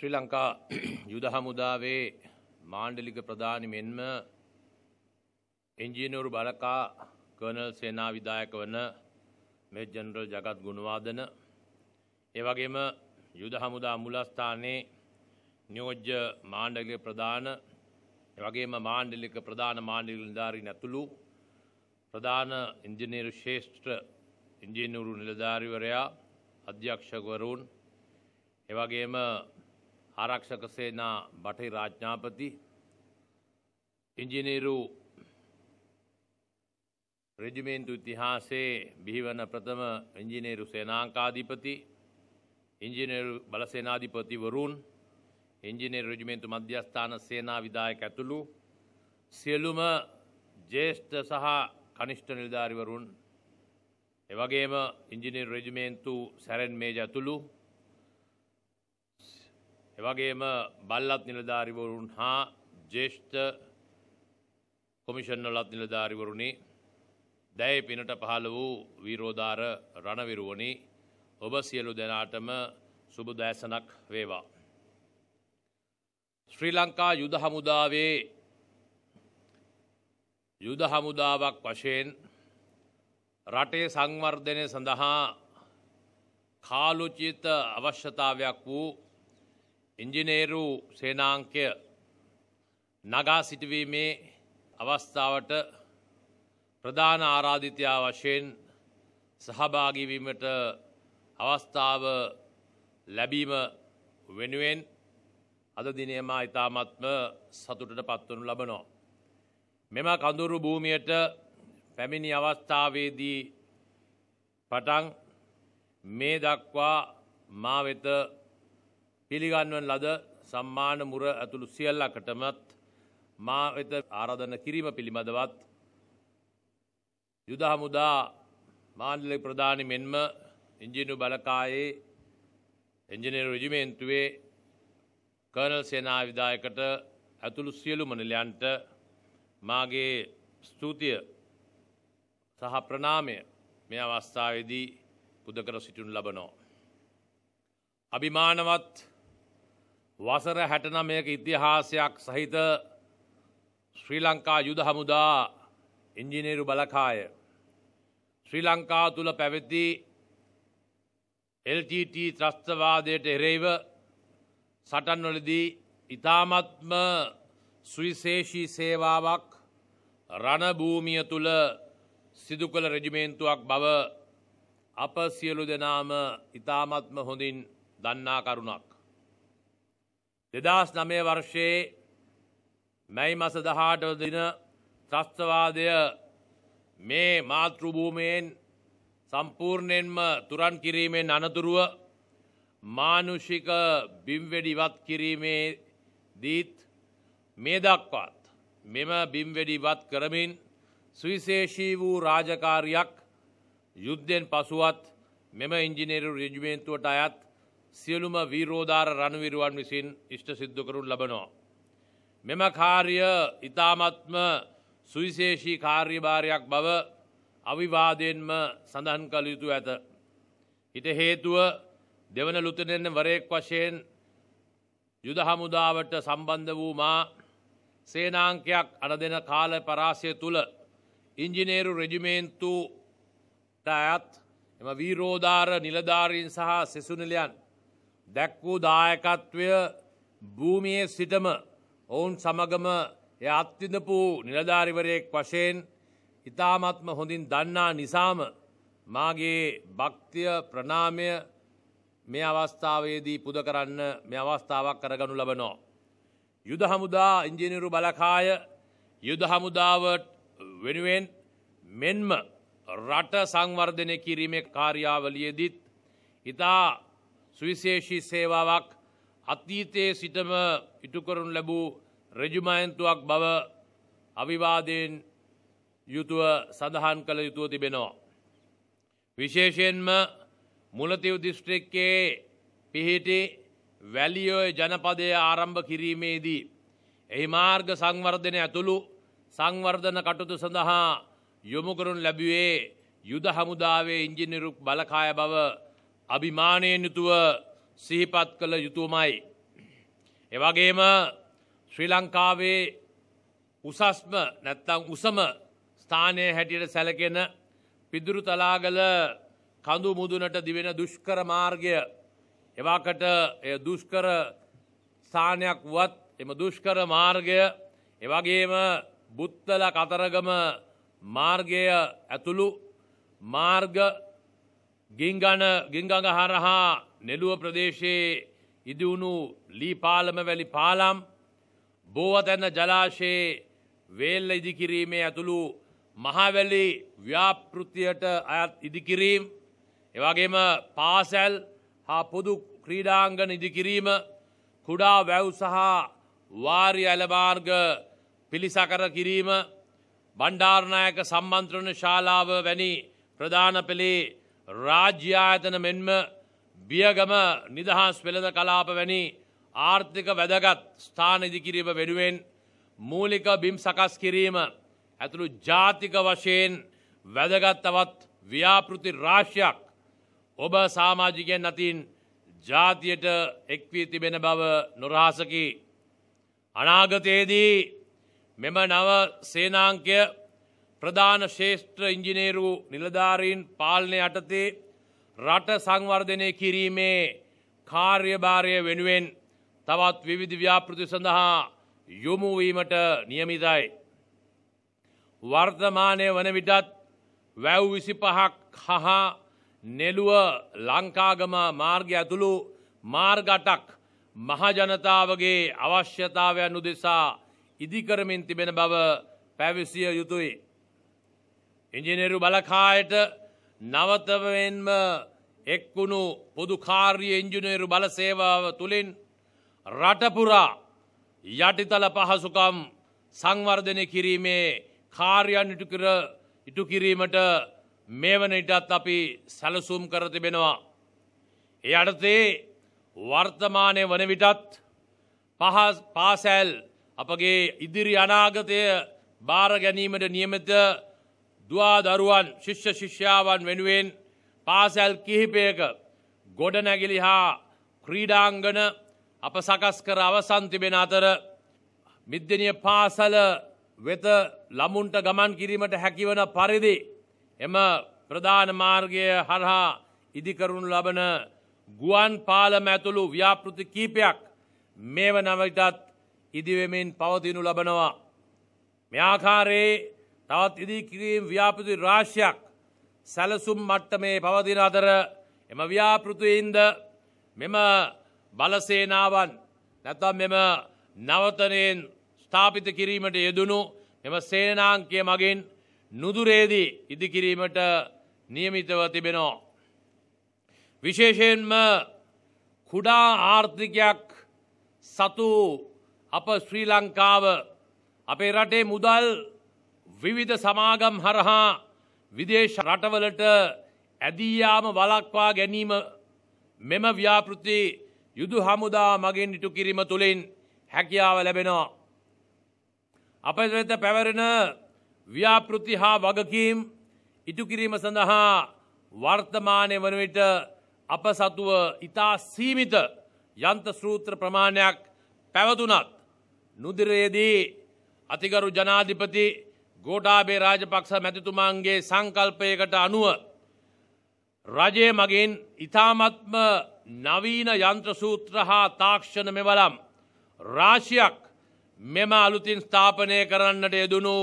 ශ්‍රීලංකා යුද හමුදාවේ මාණ්ඩලික ප්‍රධානි මෙන්ම ඉංජිනේරු බලකා कर्नल सेना विधायक वन मेजर जनरल जगत गुणवर्धन एवगेम युद्ध हमुदा मूलस्थाने नियोज्य मांडलिक प्रधान एवगेम मांडलिक प्रधान मांडलिक निलधारी नतुलु प्रधान इंजीनियर श्रेष्ठ इंजीनियर निलधारी वर्या अध्यक्ष वरुण एवगेम आरक्षक सेना भट्टी राज्ञापति इंजीनियर रेजिमेंट इतिहासे भीवन प्रथम इंजीनियर सेनांकाधिपति इंजीनियर बल सेनाधिपति वरुण इंजीनियर रेजिमेंट मध्यस्थान सेना विधायक अतुलु सेलुम ज्येष्ठ सह कनिष्ठ निर्धारी वरुण एवगेम इंजीनियर रेजिमेंट सैरेन मेजर अतुलु एवगेम बल्लत निर्धारी वरुण हा ज्येष्ठ कमिशनर निर्धारी वरुणी दय पिनट पहालवू वीरोदार रणविरुवनी ओबसियलु देनाटम सुबुदयसनक वेवा श्रीलंका युद्ध हमुदावे युद्ध हमुदावक वशेन रटे संवर्धने संदहा खालुचित आवश्यकतावक वू इंजीनियरु सेनांक्य नगा सिटवी में अवस्थावट प्रधान आराधित वशेन सहभागी विमट अवस्थाव लबीम वेनुवेन अद दिनेमा इतामात्म सतुटट पत्तनु लबनो मेमा कंदूरु भूमियट पेमिनी अवस्थावेदी पटंग मे दक्वा मा वेत पिलिगन्वन लद सम्मान मुर अतुलु सियल्लकटमत मा वेत आराधन किरीम पिलिमदवत युद्ध हमुदा मांडलिक प्रधान मेन्म इंजीनियर बलकाये इंजीनियर रेजिमेंटुवे कर्नल सेना विधायकट अतुलु सियलु मनल्यांट मागे स्तुतिय सह प्रणामय मे अवस्थावेदी पुदकर सिटुन लबनो अभिमानवत् वसर 69ක ඉතිහාසයක් සහිත ශ්‍රී ලංකා යුද හමුදා इंजीनियर बलकाय श्रीलंका तुल पैवती LTT त्रस्तवादे टेरेव सटन्वलदी इतामत्म सुविशेषी सेवावक रणभूमिय तुल सिदुकल रेजिमेंटुवक बव अप सियलु देनाम इतामत्म होंदिन दन्ना करुणक 2009 वर्षे मई मास 18 दिन त्रस्तवादय मे मातृभूमेन संपूर्णेन्म तुरन किरीमेन अनतुरुव मानुषिक बिंवेडिवत किरीमे दीत मेदक्वात मेम बिंवेडिवत करमिन सुविशेषी वू राजकार्यक युद्धेन पशुवत मेम इंजीनियरु रेजिमेंटुवट अयत सियलुम वीरोदार रणवीरुवन विसिन इष्ट सिद्ध करुन लबनो मेम कार्य इतामत्म सुविशेषी कार्यभार्यक बव अविवादेन्म सदहन कलियु ऐत इत हेतु देवन लुतनेन वरेक वशेन युद्ध हमुदावट संबंधवू मा सेनांक्यक अनदेन काल परासे तुल इंजीनियरु रेजिमेंटु ටයත් එම वीरोदार निलधारीन सह सिसुनिलयन दक्कु दायकत्वය भूमिये सिटम ओन समगम या अत्यंतपू निलधारीवरे वशेन इतामत्म होंदिन दन्ना निसाम मागे भक्त्य प्रणाम्य मे अवस्थावेदी पुदकरन्न मे अवस्थावक करगनु लबनो युद्ध हमुदा इंजीनियर बलकाय युद्ध हमुदावट वेनुवेन मेन्म रट संवर्धने किरीमे कार्यावलियेदित इता सुविशेषी सेवावक अतीते सिटम इटुकरुन लबू रेजुमेंटुवक बव अभिवादेन युतुव सदहान कल युतुव तिबेनो विशेषेन्म मुलतिव डिस्ट्रिक्ट के पिहिटी वैलियो जनपदे आरंभ किरीमेदी एहि मार्ग संवर्धने अतुलु संवर्धन कटुतु सदहा योमुकरुन लबुवे युद्ध हमुदावे इंजीनियर बलकाय बव अभिमानेन युतुव सिहिपत कल युतुवमाई එවැගේම ශ්‍රී ලංකාවේ උසස්ම නැත්නම් උසම ස්ථානයේ හැටියට සැලකෙන පිදුරු තලාගල කඳු මුදුනට දිවෙන දුෂ්කර මාර්ගය එවකට ඒ දුෂ්කර ස්ථානයක් වත් එම දුෂ්කර මාර්ගය එවැගේම බුත්තල කතරගම මාර්ගය ඇතුළු මාර්ග ගින්ගඟ හරහා නෙළුව ප්‍රදේශයේ ඉදිවුණු ලී පාලම වැලි පාලම් බෝවතන ජලාශයේ වේල්ල ඉදිකිරීමේ ඇතුළු මහවැලි ව්‍යාපෘතියට අයත් ඉදිකිරීම එවැගේම පාසල් හා පොදු ක්‍රීඩාංගන ඉදිකිරීම කුඩා වැව් සහ වාරි ඇල මාර්ග පිළිසකර කිරීම බණ්ඩාරනායක සම්මන්ත්‍රණ ශාලාව වැනි ප්‍රධාන පෙළේ राज्य आयतन मेन्म बियगम निदहास पेलद कलाप वैनी आर्थिक वेदगत स्थान इदिकिरीम वेनुवेन मूलिक बिम सकस किरीम अतुलु जातिक वशेन वेदगत तवत व्यापृति राश्यक ओब सामाजिक नतीन जातियट एक्वीति बेन बव नुरासकी अनागतेदी मेम नव सेनांक्य प्रधान श्रेष्ठ इंजीनियरू निलधारीन पालने अटते राट संवर्धने किरीमे कार्यभार्य वेनुवेन तवत् विविध व्यापृति सඳහා යොමු වීමට නියමිතයි වර්තමානයේ වන විටත් වැව් 25ක් හා නෙළුව ලංකාගම මාර්ගය ඇතුළු මාර්ග 8ක් මහ ජනතාවගේ අවශ්‍යතාවයන් උදෙසා ඉදිකරමින් තිබෙන බව පැවසිය යුතුය इंजीनियर बलखायट नवतवेन्म एक्कुनु पुदुखार्य इंजीनियर बल सेवा तुलिन रटपुरा यटितल पहसुकम संवर्धने किरीमे कार्यान इटुकिरीमट मेवन इटत्तपि सलसुम करति बेनवा ए अडते वर्तमाने वन विटत् पासेल अपगे इदिरि अनागते बार गनीमट नियमित दुआ दरुवन शिष्य शिष्यावन वेनुवेन पासल किहिपेक गोडनगिली हा क्रीडांगण अपसकस्कर अवसान तिबेन अतर मिद्दनिय पासल वेत लमुंट गमन किरीमට හැකිවන පරිදි එම ප්‍රධාන මාර්ගයේ හරහා ඉදි කරුණු ලබන ගුවන් පාලම ඇතුළු ව්‍යාපෘති කීපයක් මේවන විටත් ඉදි වෙමින් පවතිනු ලබනවා මේ ආකාරයේ තවත් ඉදිකිරීම් ව්‍යාපෘති රාශියක් සැලසුම් මට්ටමේ පවතින අතර එම ව්‍යාපෘතියින්ද මෙම බලසේනාවන් නැත්නම් මෙම නවතනෙන් ස්ථාපිත කිරීමට යෙදුණු මෙම සේනාංකය මගින් නුදුරේදී ඉදිකිරීමට නියමිතව තිබෙනවා විශේෂයෙන්ම කුඩා ආර්ථිකයක් සතු අප ශ්‍රී ලංකාව අපේ රටේ මුදල් विविध समागम हरहा विदेश रटवलट अदीयाम वलक्वा गनीम मेम व्यापृति युदु हमुदा मगिन इटुकिरीम तुलिन हैकियाव लबेनो अपवेत पेवरन व्यापृति हा वगकीम इटुकिरीम सඳහා वर्तमानये वन विट अपसत्व इता सीमित यंत्र सूत्र प्रमाणයක් පැවතුනත් නුදිරේදී අතිගරු ජනාධිපති ගෝඨාභය රාජපක්ෂ මැතිතුමාගේ සංකල්පයකට අනුව රජය මගින් ඊ타මත්ම නවීන යන්ත්‍ර සූත්‍ර හා තාක්ෂණ මෙවලම් රාශියක් මෙම අලුතින් ස්ථාපනය කරන්නට යෙදුණු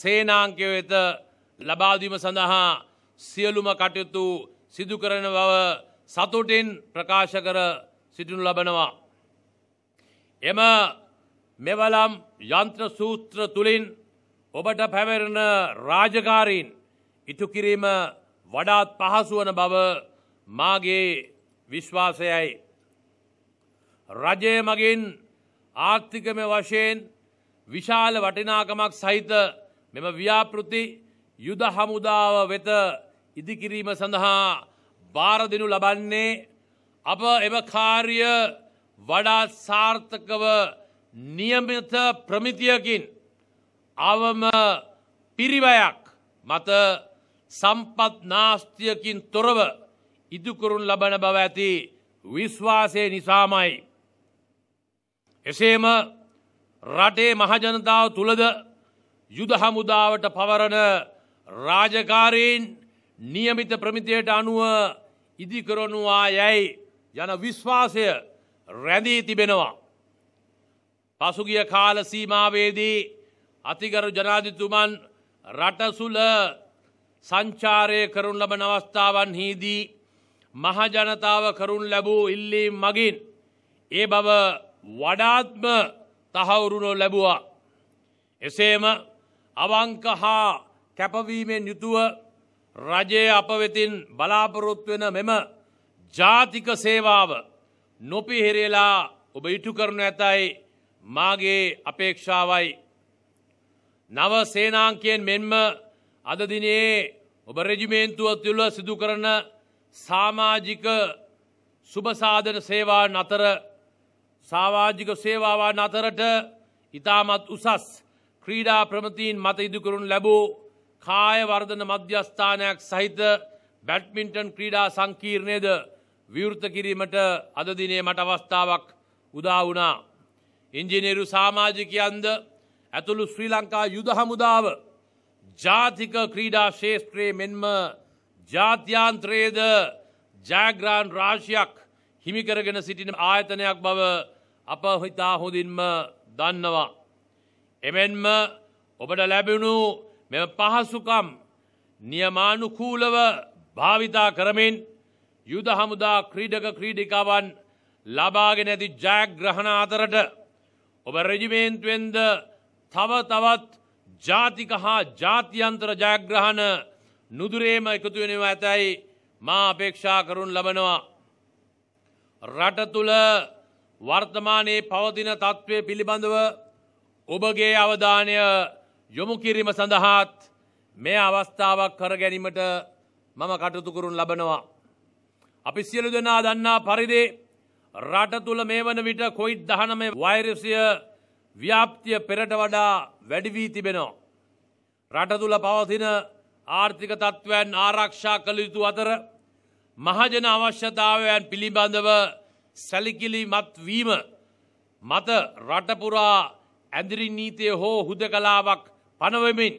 සේනාංකය වෙත ලබා දීම සඳහා සියලුම කටයුතු සිදු කරන බව සතුටින් ප්‍රකාශ කර සිටිනු ලබනවා එම මෙවලම් යන්ත්‍ර සූත්‍ර තුලින් ඔබට පැවරෙන රාජකාරීන් ඉටු කිරීම වඩාත් පහසු වන බව මාගේ විශ්වාසයයි රජය මගින් ආර්ථිකමය වශයෙන් විශාල වටිනාකමක් සහිත මෙම ව්‍යාපෘති යුද හමුදාව වෙත ඉදිකිරීම සඳහා බාර දෙනු ලබන්නේ අප එම කාර්ය වඩාත් සාර්ථකව නියමිත ප්‍රමිතියකින් आवम पिरिवयक मत संपत् नास्तियकिन तोरव इदु करुण लबन भवति विश्वासे निसामय එසේම රටේ මහ ජනතාව තුලද යුද හමුදාවට පවරන රාජකාරීන් නියමිත ප්‍රමිතියට අනුව ඉදිකරනු ආයයි යන විශ්වාසය රැඳී තිබෙනවා. පසුගිය කාල සීමාවේදී අතිගරු ජනාධිපතිතුමන් රට සුල සංචාරය කරුන් ලබන අවස්ථාවන්හිදී මහ ජනතාව කරුන් ලැබූ ඉල්ලීම් මගින් ඒ බව වඩාත්ම තහවුරු ලැබුවා. එසේම අවංක හා කැපවීමෙන් යුතුව රජය අප වෙතින් බලාපොරොත්තු වෙන මෙම ජාතික සේවාව නොපිහිරලා ඔබ ඉටු කරනු ඇතයි මාගේ අපේක්ෂාවයි. නව සේනාංකයෙන් මෙන්ම අද දිනේ ඔබ රෙජිමේන්තුව තුළ සිදු කරන සමාජික සුබසාධන සේවාවන් අතර සමාජික සේවාවන් අතරට ඉතාමත් උසස් ක්‍රීඩා ප්‍රමිතීන් මත ඉදි කරනු ලැබූ කාය වර්ධන මධ්‍යස්ථානයක් සහිත බැඩ්මින්ටන් ක්‍රීඩා සංකීර්ණයද විවෘත කිරීමට අද දිනේ මට අවස්ථාවක් උදා වුණා. ඉංජිනේරු සමාජිකයන්ද ඇතුළු ශ්‍රී ලංකා යුද හමුදාව ජාතික ක්‍රීඩා ශේෂ්ත්‍රයේ මෙන්ම ජාත්‍යන්තරයේද ජයග්‍රහණ රාශියක් හිමි කරගෙන සිටින ආයතනයක් බව අප හිතා හොඳින්ම දන්නවා. එමෙන්ම ඔබට ලැබුණු මෙම පහසුකම් නියමානුකූලව භාවිතා කරමින් යුද හමුදා ක්‍රීඩක ක්‍රීඩිකාවන් ලබාගෙන ඇති ජයග්‍රහණ අතරට ඔබ රෙජිමේන්තුවෙන්ද තව තවත් ජාතික හා ජාත්‍යන්තර ජයග්‍රහණ නුදුරේම එකතු වෙනවා ඇතයි මා අපේක්ෂා කරුන් ලබනවා. රට තුළ වර්තමානයේ පවතින තත්ත්වය පිළිබඳව ඔබගේ අවධානය යොමු කිරීම සඳහාත් මේ අවස්ථාවක් කර ගැනීමට මම කටයුතු කරුන් ලබනවා. අපි සියලු දෙනා දන්නා පරිදි රට තුළ මේ වන විට COVID-19 වෛරසය ව්‍යාප්තිය පෙරට වඩා වැඩි වී තිබෙනවා. රට තුළ පවතින ආර්ථික තත්ත්වයන් ආරක්ෂා කළ යුතු අතර මහජන අවශ්‍යතාවයන් පිළිබඳව සැලකිලිමත් වීම මත රටපුරා ඇඳිරි නීතිය හෝ හුදකලාවක් පනවමින්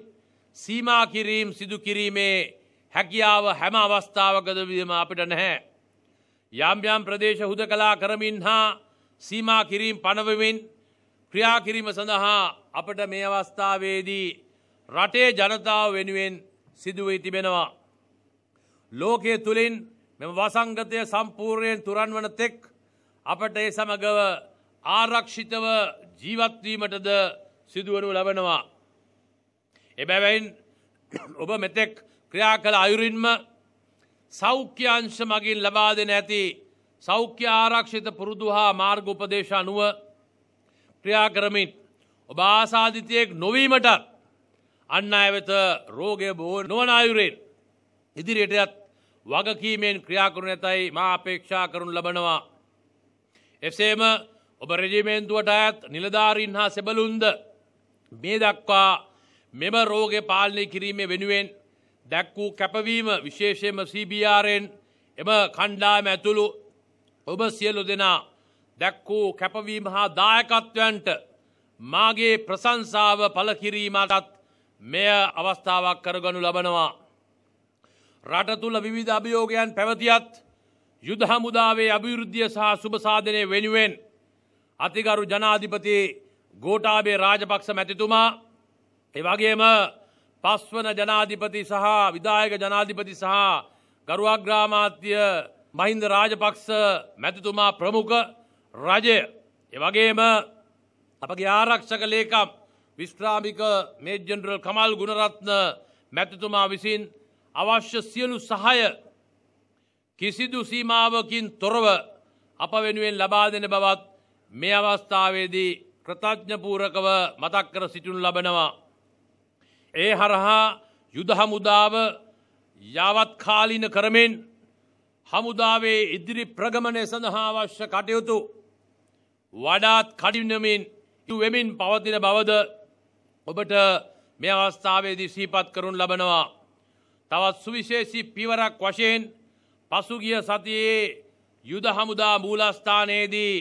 සීමා කිරීම සිදු කිරීමේ හැකියාව හැම අවස්ථාවකදීම අපිට නැහැ. යම් යම් ප්‍රදේශ හුදකලා කරමින් හා සීමා කිරීම පනවමින් ක්‍රියා කිරීම සඳහා අපට මේ අවස්ථාවේදී රටේ ජනතාව වෙනුවෙන් සිදුවී තිබෙනවා. ලෝකයේ තුලින් මෙම වසංගතය සම්පූර්ණයෙන් තුරන් වන තෙක් අපට ඒ සමගව ආරක්ෂිතව ජීවත් වීමටද සිදුවනු ලබනවා. එබැවින් ඔබ මෙතෙක් ක්‍රියා කළ අයුරින්ම සෞඛ්‍ය අංශ මගින් ලබා දෙන ඇති සෞඛ්‍ය ආරක්ෂිත පුරුදු හා මාර්ගෝපදේශ අනුව ක්‍රියා කරමින් ඔබ ආසාදිතයෙක් නොවීමට අන් අය වෙත රෝගය බෝ නොවන අයුරෙන් ඉදිරියටත් වගකීමෙන් ක්‍රියා කරනු ඇතයි මා අපේක්ෂා කරනු ලබනවා. එසේම ඔබ රෙජිමේන්තුවට අයත් නිලධාරීන් හා සෙබළුන්ද මේ දක්වා මෙම රෝගය පාලනය කිරීමේ වෙනුවෙන් දැක් වූ කැපවීම විශේෂයෙන්ම CBRN එම කණ්ඩායම ඇතුළු ඔබ සියලු දෙනා දැක් වූ කැපවීම හා දායකත්වයන්ට මාගේ ප්‍රශංසාව පළ කිරීමටත් මෙය අවස්ථාවක් කරගනු ලබනවා. රට තුළ විවිධ අභියෝගයන් පැවතියත් යුද හමුදාවේ අභිවෘද්ධිය සහ සුබ සාධනය වෙනුවෙන් අතිගරු ජනාධිපති ගෝඨාභය රාජපක්ෂ මැතිතුමා එවැගේම පස්වන ජනාධිපති සහ විධායක ජනාධිපති සහ ගරුඅග්‍රාමාත්‍ය මහින්ද රාජපක්ෂ මැතිතුමා ප්‍රමුඛ රජය එවැගේම අපගේ ආරක්ෂක ලේකම් විශ්‍රාමික මේජර් ජෙනරල් කමල් ගුණරත්න මැතිතුමා විසින් අවශ්‍ය සියලු සහාය කිසිදු සීමාවකින් තොරව අප වෙනුවෙන් ලබා දෙන බවත් මේ අවස්ථාවේදී කෘතඥපූර්වකව මතක් කර සිටිනු ලබනවා. ඒ හරහා යුද හමුදාව යාවත්කාලින කරමින් හමුදාවේ ඉදිරි ප්‍රගමනය සඳහා අවශ්‍ය කටයුතු වඩාත් කඩිනමින් වෙමින් පවතින බවද ඔබට මේ අවස්ථාවේදී සිහිපත් කරනු ලබනවා. තවත් සුවිශේෂී පියවරක් වශයෙන් පසුගිය සතියේ යුද හමුදා මූලස්ථානයේදී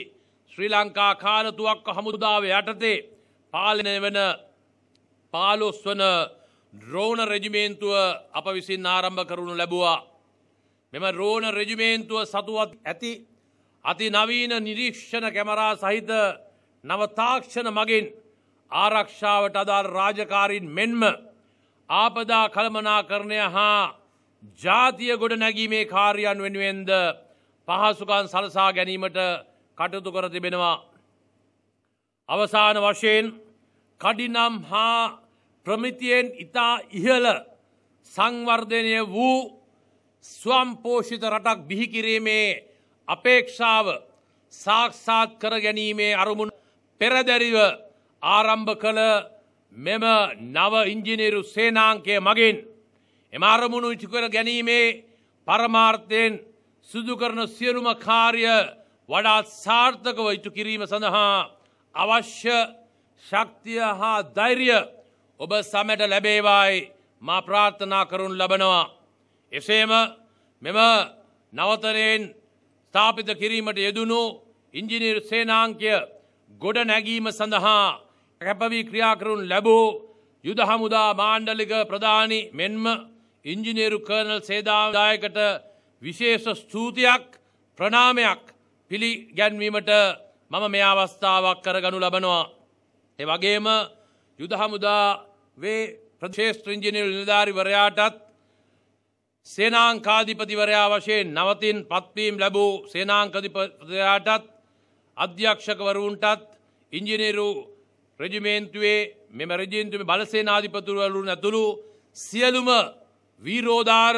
ශ්‍රීලංකා කානතුවක් හමුදාවේ යටතේ පාලනය වන 15 වන ඩ්‍රෝන රෙජිමේන්තුව අප විසින් ආරම්භ කරනු ලැබුවා. මෙම ඩ්‍රෝන රෙජිමේන්තුව සතුවත් ඇති අති නවීන නිරීක්ෂණ කැමරා සහිත නව තාක්ෂණ මගින් ආරක්ෂාවට අදාළ රාජකාරීන් මෙන්ම ආපදා කළමනාකරණය හා ජාතිය ගොඩනැගීමේ කාර්යයන් වෙනුවෙන්ද පහසුකම් සලසා ගැනීමට කටයුතු කර තිබෙනවා. අවසාන වශයෙන් කඩිනම් හා ප්‍රමිතියෙන් ඉතා ඉහළ සංවර්ධනය වූ ස්වම්පෝෂිත රටක් බිහි කිරීමේ අපේක්ෂාව සාක්ෂාත් කර ගැනීමේ අරමුණ පෙරදැරිව ආරම්භ කළ මෙම නව ඉංජිනේරු සේනාංකය මගින් එම අරමුණු ඉටු කර ගැනීමේ පරමාර්ථයෙන් සිදු කරන සියලුම කාර්ය වඩාත් සාර්ථකව ඉටු කිරීම සඳහා අවශ්‍ය ශක්තිය හා ධෛර්ය ඔබ සමට ලැබේවායි මා ප්‍රාර්ථනා කරනු ලබනවා. එසේම මෙම නවතරෙන් ස්ථාපිත කිරීමට යෙදුණු ඉංජිනේරු සේනාංකය ගොඩ නැගීම සඳහා කැපවී ක්‍රියා කරනු ලැබූ යුද හමුදා මාණ්ඩලික ප්‍රධානි මෙන්ම ඉංජිනේරු කර්නල් සේදාදායකට විශේෂ ස්තුතියක් ප්‍රණාමයක් පිළිගැන්වීමට මම මේ අවස්ථාවක් කරගනු ලබනවා. ඒ වගේම යුද හමුදාවේ ප්‍රදේශ ඉංජිනේරු නිලධාරිවරයාටත් සේනාංකාධිපතිවරයා වශයෙන් නවතින් පත්වීම් ලැබූ සේනාංකාධිපතිවරයාටත් අධ්‍යක්ෂකවරුන්ටත් ඉංජිනේරු රෙජිමේන්තුවේ මෙම රෙජිමේන්තුවේ බලසේනාධිපතිවරුන් ඇතුළු සියලුම වීරෝදාර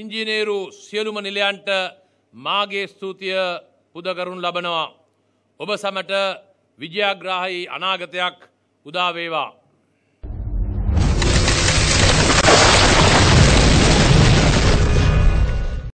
ඉංජිනේරු සියලුම නිලයන්ට මාගේ ස්තුතිය පුද කරුණු ලබනවා. ඔබ සමට විජයග්‍රාහී අනාගතයක් උදා වේවා.